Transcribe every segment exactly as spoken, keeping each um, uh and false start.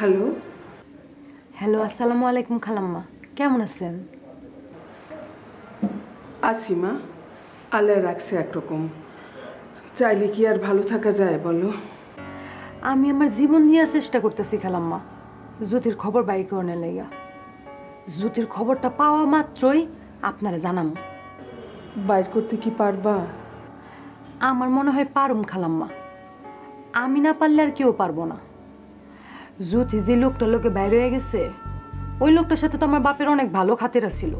Hello hello আসসালামু আলাইকুম খালাম্মা কেমন আছেন আসিমা আল্লাহ রাখছে একরকম চাইলে কি আর ভালো থাকা যায় বলো আমি আমার জীবন নিয়ে চেষ্টা করতেছি খালাম্মা জ্যোতির খবর বাই করনে লাগা জ্যোতির খবরটা পাওয়া মাত্রই আপনারা জানামু বাইর করতে কি পারবা আমার মনে হয় পারুম খালাম্মা আমি না পারলে আর কেউ পারবো না জ্যোতি যে লোকটা লোকে বাইরে হয়ে গেছে ওই লোকটার সাথে তো আমার বাপের অনেক ভালো খাতির ছিল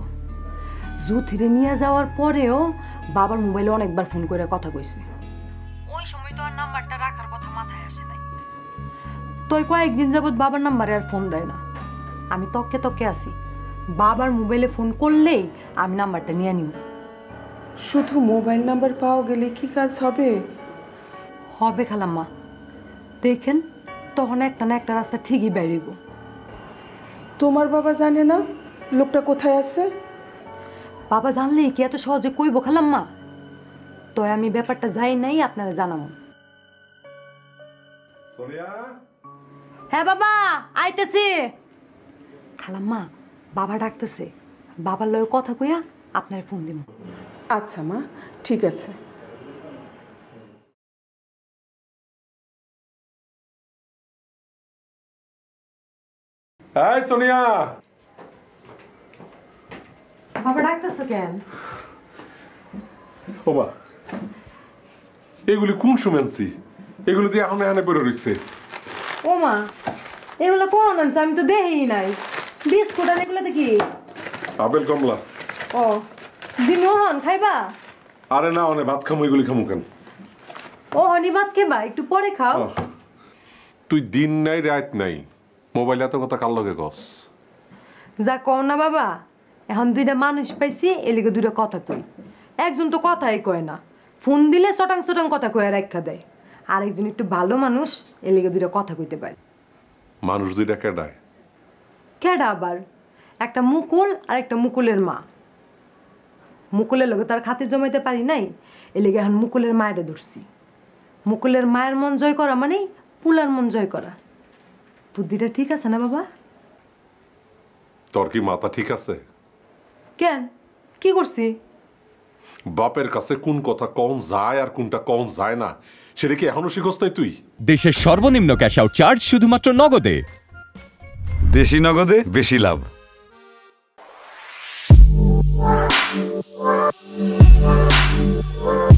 জ্যোতিরে নিয়ে যাওয়ার পরেও বাবার মোবাইলে অনেকবার ফোন করে কথা কইছে ওই সময় তো আর নাম্বারটা রাখার কথা মাথায় আসে নাই তুই কয়েকদিন যাবত বাবার নাম্বারে আর ফোন দেয় না আমি তককে তককে আছি বাবার মোবাইলে ফোন করলেই আমি নাম্বারটা নিয়ে নিব শুধু মোবাইল নাম্বার পাওয়া গেলে কি কাজ হবে হবে খালাম্মা দেখেন তখন একটা না একটা রাস্তা ঠিকই বেরিব তোমার বাবা জানে না লোকটা কোথায় আছে বাবা জানলেই কি এত সহজে কইব খালাম্মা তো আমি ব্যাপারটা যাই নাই আপনারা জানাবো সোনিয়া হ্যাঁ বাবা আইতেছি খালাম্মা বাবা ডাকতেছে বাবার লয় কথা কইয়া আপনার ফোন দিব আচ্ছা মা ঠিক আছে এই সোনিয়া বাবা ডাকতেছ কেন বাবা এগুলি কোন শুনছি এগুলো দিয়ে এখন এখানে পড়ে রয়েছে ও মা এগুলো কোন আনছে আমি তো দেখেই নাই বিস্কুট আর এগুলো দেখি আপেল কমলা ও দিনও হন খাইবা আরে না অনে ভাত খামু এগুলি খামু কেন ও অনি ভাত খেবা একটু পরে খাও তুই দিন নাই রাত নাই মোবাইল এত কথা কার লগে কস যা কও না বাবা এখন দুইটা মানুষ পাইছি এলিগে দুইটা কথা কই একজন তো কথাই কয় না ফোন দিলে চটাং চটাং কথা কয়ে রাখা দেয় আরেকজন একটু ভালো মানুষ এলিগে দুইটা কথা কইতে পারে মানুষ দুইটা কেডায় কেডা আবার একটা মুকুল আর একটা মুকুলের মা মুকুলের লগে তার খাতির জমাইতে পারি নাই এলিগে এখন মুকুলের মায়েরে ধরছি মুকুলের মায়ের মন জয় করা মানে পুলার মন জয় করা বুদ্ধিটা ঠিক আছে না বাবা তোর কি মাথা ঠিক আছে কেন কি করছি বাপের কাছে কোন কথা কোন যায় আর কোনটা কোন যায় না সেটা কি এখনো শিখছ নাই তুই দেশের সর্বনিম্ন ক্যাশ আউট চার্জ শুধুমাত্র নগদে দেশি নগদে বেশি লাভ We'll be right back.